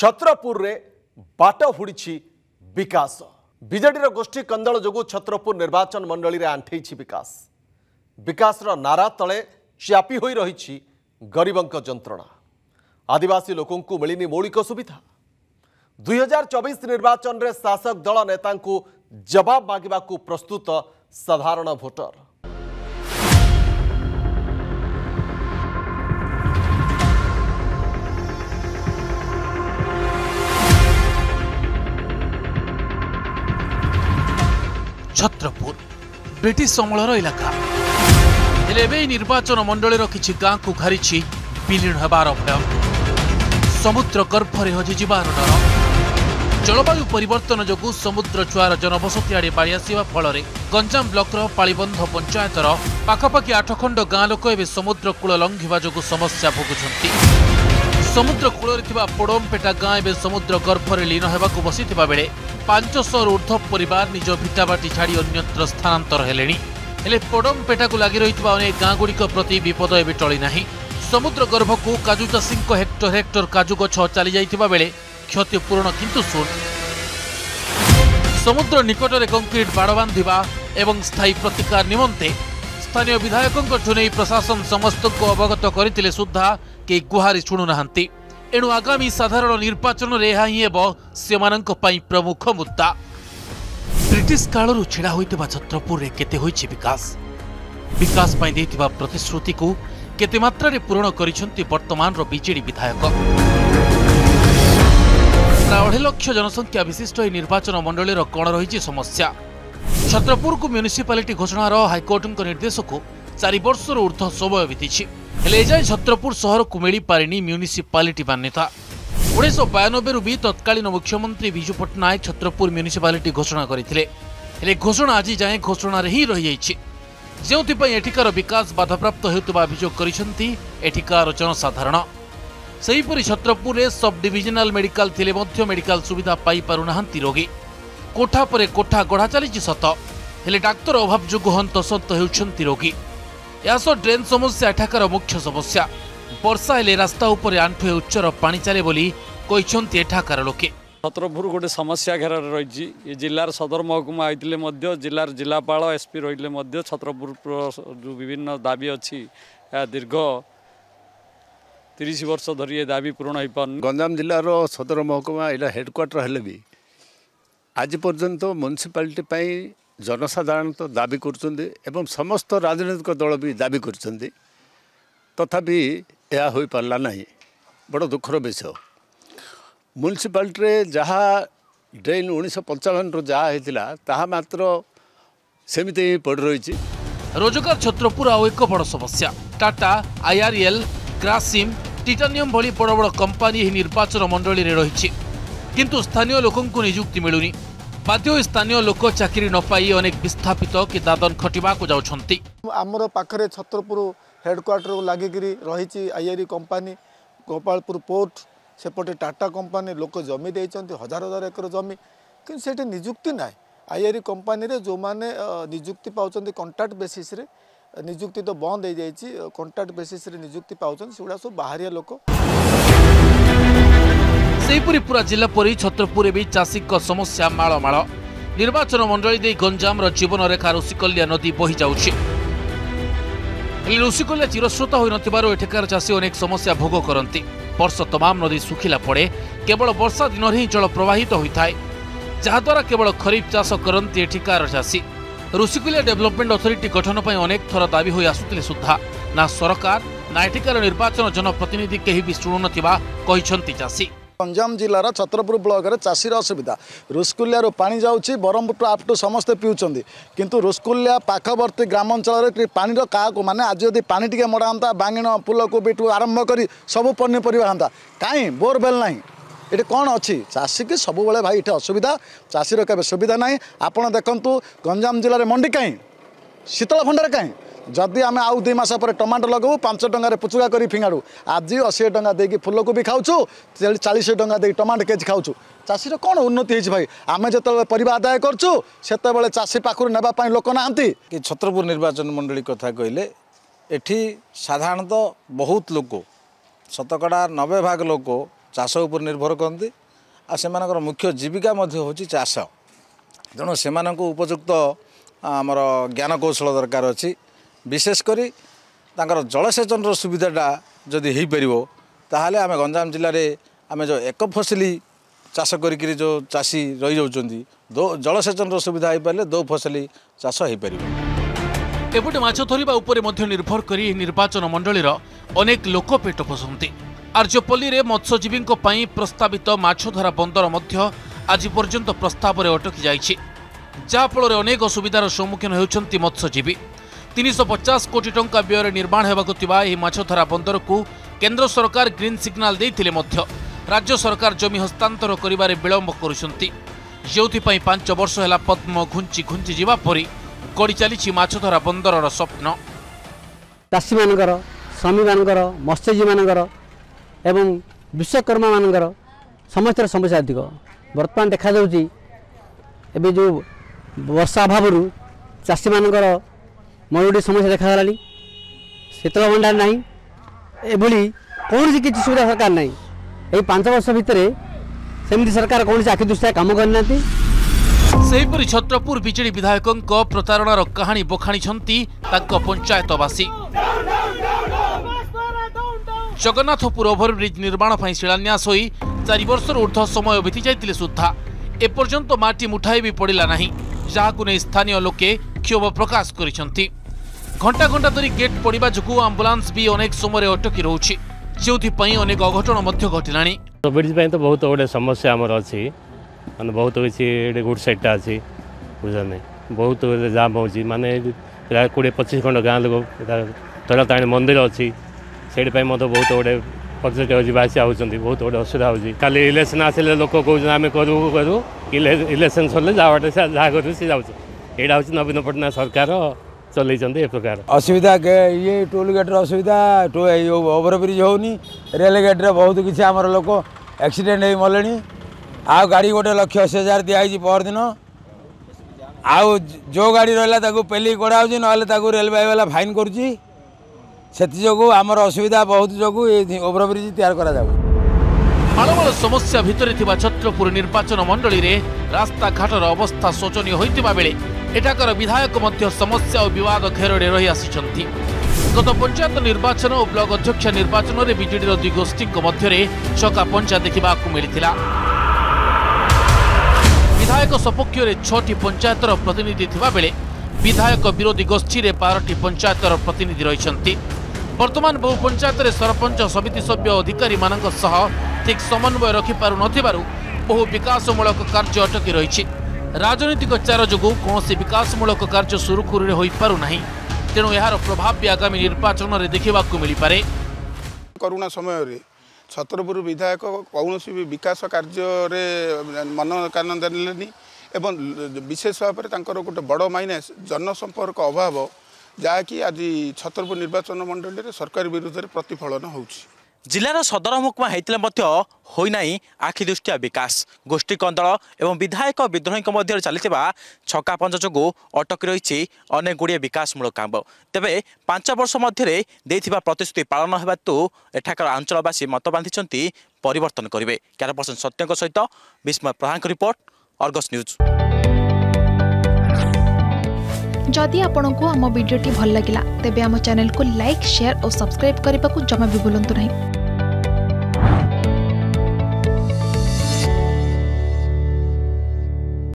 छत्रपुर रे बाट हुड़ी विकास बीजेडी गोष्ठी कंदल जो छत्रपुर निर्वाचन मंडली रे आंठे विकास विकास नारा तले चापी होई रही गरीबंक जंत्रणा आदिवासी लोकों को मिलनी मौलिक सुविधा 2024 निर्वाचन रे शासक दल नेता जवाब मांगा प्रस्तुत साधारण भोटर छत्रपुर ब्रिटिश अमलर इलाका निर्वाचन मंडल कि गाँ को घारी विलीन होबार भय समुद्र गर्भर हजिजार डर जलवायु परिवर्तन जो समुद्र छुआर जनबसति आड़े बाड़िया फल गंजाम ब्लकर पाबंध पंचायतर पखापाखि आठखंड गाँ लोक ए समुद्र कूल लंघिवा जो समस्या भोगुंट समुद्र कूल पोड़मपेटा गाँ ए समुद्र गर्भर लीन होगा बसी बेले 500 ऊर्धव परिवार निज भिटाबाटी छाड़ी अन्यत्र स्थानांतर हेले पोड़मपेटा को लगी रही अनेक गाँ गुड़िक प्रति विपद एवं टली ना समुद्र गर्भ को काजु चाषी हेक्टर हेक्टर काजु गछ चली जाता बेले क्षतिपूरण किंतु शून्य समुद्र निकट में कंक्रीट बाड़ बांधा एवं स्थायी प्रतिकार निमंते स्थानीय विधायकों नहीं प्रशासन समस्त को अवगत करते सुधा के गुहारि शुणुना एणु आगामी साधारण निर्वाचन में यह हिं प्रमुख मुद्दा ब्रिटिश कालू ढड़ा होता छत्रपुर के विकास प्रतिश्रुति को केते मात्रा पूरण करिसेंती वर्तमान रो बीजेडी विधायक प्राय लक्ष जनसंख्या विशिष्ट यह निर्वाचन मंडल कण रही समस्या छत्रपुर को म्युनिसिपालिटी घोषणार हाइकोर्ट निर्देश को 4 वर्ष ऊर्ध्व समय बीती छत्रपुर शहर को मिल पारे म्युनिसिपालिटी मान्यता 1992 भी तत्कालीन मुख्यमंत्री विजू पट्टनायक छत्रपुर म्युनिसिपालिटी घोषणा करते घोषणा आज जाए घोषणा ही रही जो एठिकार विकास बाधाप्राप्त होता अभियोग कर जनसाधारण सेहीपरि छत्रपुर में सब डिविजनल मेडिकल थिले मध्य मेडिकल सुविधा पाई पारुना रोगी कोठा परे कोठा गढ़ा चली सत हेले डाक्तर अभाव जो हंतसंत होती रोगी यासो ड्रेन समस्या एठाकार मुख्य समस्या वर्षा हेले रास्ता उपर आंठुए उच्चर पानी चले बोली एठाकार लोके छत्रपुर गोटे समस्या घेर रही ये जिलार सदर महकुमा होते जिलार जिलापाल एसपी रही छत्रपुर जो विभिन्न दाबी अच्छी दीर्घ 30 वर्ष धरी ये दाबी पूर्ण हो पार गंजाम जिलार सदर महकुमा यहाँ हेडक्वार्टर हेले भी आज पर्यंत म्युनिसिपालिटी जनसाधारण तो दाबी कर समस्त राजनीतिक दल भी दाबी कर तथापि यह हो पारा ना बड़ दुखर विषय म्युनिसिपालिटी जहाँ ड्रेन 1955 रहा मात्र सेमती पड़ रही रोजगार छत्रपुर आउ एक बड़ समस्या टाटा आईआरएल ग्रासिम टाटानियम भली बड़ बड़ कंपानी निर्वाचन मंडल में रही किंतु स्थानीय लोकों को नियुक्ति मिलूनी बाध्य स्थानीय लोक चाकरी न पाई अनेक विस्थापित कि दादन खटिबा को जाउछंती हमर पाखरे छत्रपुर हेडक्वार्टर लागिकरी रही आईआरई कंपानी गोपालपुर पोर्ट सेपटे टाटा कंपानी लोक जमी देते हजार हजार एकर जमी कि से निजुक्ति ना आईआरई कंपानी रे जो माने निजुक्ति पाँच कंट्राक्ट बेसीस रे निजुक्ति तो बंद हो जाए कंट्राक्ट बेसीस रे निजुक्ति पाँच सेगुड़ा सब बाहरिया लोक सेहीपुर पूरा जिला परी छत्रपुर भी चाषी समस्या मालमाल निर्वाचन मंडली दे गंजाम जीवन रेखा ऋषिकल्या नदी बही जाउछि ऋषिकल्या चिरस्रोता होई नथिबारो एठेकार चाषी अनेक समस्या भोग करती वर्ष तमाम नदी सुखिला पड़े केवल वर्षा दिन ही जल प्रवाहित तो होता है जहाद्वारा केवल खरीफ चाष करती एठिकार चाषी ऋषिकूलिया डेभलपमेंट अथॉरिटी गठन पर अनेक थर दाबी हो आसुते सुधा ना सरकार ना एठिकार निर्वाचन जनप्रतिनिधि कहीं भी शुणुन चाषी गंजाम जिलार छत्रपुर ब्लक में चाषी असुविधा ऋषिकूलिया पानी जाऊँगी ब्रह्मपुर आप टू समस्ते पीऊँच किंतु ऋषिकूलिया पाखवर्ती ग्रामांचल पानी का माने आज जब पानी टे मड़ा बांगीण फूलकोबी ठूँ आरंभ कर सब पनीपरिया हाँ कहीं बोरवेल ना ये कौन अच्छी चाषी की सब बेले भाई ये असुविधा चाषी के सुविधा ना आपड़ देखूँ गंजाम जिले में मंडी कहीं शीतल भंडार कहीं जदि आम आउ 2 मास पर टमाटो लगाऊ 5 टकर पुचुका कर फिंगाड़ू आज 80 टका देकी फूलकोबी खाऊ 40 टका दे टमाटो केजी खाऊ चाषी कौन उन्नति हो भाई आम जो पर आदाय करते चाषी पाखु नापी लोक ना कि छत्रपुर निर्वाचन मंडली कथा कहले एठी साधारणतः बहुत लोक शतकड़ा 90 भाग लोक चाष उपर निर्भर करती आ से मुख्य जीविका हूँ चाष तेणु से उपयुक्त आमर ज्ञान कौशल दरकार अच्छी विशेषकर जलसेचन सुविधाटा जदि हो पार ताहले आमे गंजाम जिले आम जो एक फसली चाष करी जो चाषी रही जाऊँगी दो जलसेचन सुविधा हो पारे दो फसली चाष हो पार। एपटे माछ धरिबा उपरे मध्य निर्भर करी निर्वाचन मंडलीर अनेक लोक पेट पोषंती। आर्जपल्ली रे मत्स्यजीवींको पाई प्रस्तावित माछधरा बंदर मध्य आज पर्यंत प्रस्ताव रे अटकी जाइछि, जा फल रे अनेक असुविधार सम्मुखीन होउछंती मत्स्यजीवी। 350 कोटी टंका व्ययर निर्माण हेबाकु थिबा एही माछधरा बंदर को केंद्र सरकार ग्रीन सिग्नल देइथिले मध्य राज्य सरकार जमी हस्तांतर करिबारे विलंब करुछंती, जेउथि पाई 5 वर्ष हेला पद्म घुंची घुंची जिबा परि गड़ी चली माछधरा बंदर स्वप्न। चाषी मानकर, स्वामी मानकर, मत्स्यजीवी मानकर एवं विश्वकर्मा मानकर समस्त समस्या अधिक बर्तमान देखा जाउची। एबे जो वर्षा अभाव चाषी मानकर मरुडी समस्या देखागलानी, शीतल भंडार नहीं, एभली कौन किसी सुविधा सरकार नहीं। यही 5 वर्ष भितर सेमती सरकार कौन आखि दृष्टि काम करना। सेहिपरि छत्रपुर बीजेपी विधायकों प्रतारणार कहानी बखाणी पंचायतवासी। जगन्नाथपुर ओभरब्रिज निर्माण पर शिलान्यास होई 4 वर्षर ऊर्ध समय बीती जाइतिले सुद्धा एपर्यंत माटी मुठाई भी पड़िला नहीं, जहाकु नै स्थानीय लोके क्षोभ प्रकाश करिसंती। घंटा घंटा धरी गेट पड़िबा जकु एम्बुलेंस भी अनेक समय अटकी रहउछि, जेउथि अनेक अघटन मध्ये घटिलानि। ब्रिज पई तो बहुत बड़े समस्या हमर अछि, माने बहुत किसी गुड साइडटा अच्छी बुझा नहीं, बहुत जाम हो माने प्राय 20-25 खंड गाँव लोग तला ताणी मंदिर अच्छी से बहुत गोटे पर्यटक जावासी आउंट बहुत गोटे असुविधा होली। इलेक्शन आसिले लोक कहते आम करू करू इलेक्शन सरले जहाँ जहाँ करूँ सी जाऊँ। यहाँ हूँ नवीन पटनायक सरकार चलई प्रकार असुविधा। ये टोल गेट्र असुविधा, ओवरब्रिज होनी, रेल गेट्रे बहुत किसी आमर लोक एक्सीडेंट हो मले। आ गाड़ी गोटे 180,000 दिखाई पहर दिन, आउ जो गाड़ी रहा पेली कड़ा ना रेलवे वाला फाइन कर असुविधा बहुत जो ओवरब्रिज तैयार कर। समस्या भितर छत्रपुर निर्वाचन मंडली रे रास्ताघाटर अवस्था शोचनीय होता बेले एठाकर विधायक समस्या और बद घेर रही आसी। गत पंचायत निर्वाचन और ब्लक अध्यक्ष निर्वाचन में बीजेडी दुई गोष्ठी मध्य छका पंचा देखा मिलता। विधायक सपक्ष में 6 पंचायतर प्रतिनिधि थिबा बेले विधायक विरोधी गोष्ठी में 12 पंचायतर प्रतिनिधि रही। वर्तमान बहु पंचायत सरपंच समिति सभ्य अधिकारी मानक सह ठीक समन्वय रखिपार बहु विकासमूलक कार्य अटकी रही। राजनीतिक चार जोगु कौनसी विकासमूलक कार्य सुरुखुरी हो पारु नाही, तेणु यार प्रभाव भी आगामी निर्वाचन में देखा मिलपे। कोरोना समय छत्रपुर विधायक कौन भी विकास कार्य मन कान दे, विशेष भाव में गोटे बड़ माइनस जनसंपर्क अभाव जहाँकि आज छत्रपुर निर्वाचन मंडली रे सरकार विरुद्ध प्रतिफलन हो। जिलार सदर मुकमा होना आखिदृष्टिया विकास गोष्ठी कंदल एवं विधायक विद्रोही मध्य चलती छका पंच जो अटक रही अनेक गुड़े विकासमूलक काम। तेबे 5 वर्ष मध्य प्रतिश्रुति पालन हेतु एठाकर आंचलवासी मत बांधि परिवर्तन करेंगे। कैमरापर्सन सत्यक सहित विस्मय प्रधान रिपोर्ट, अर्गस न्यूज। जदि आपंक आम भिड्टे भल लगा तेब आम चैनल को लाइक, शेयर और सब्सक्राइब करने को जमा भी भूलु नहीं।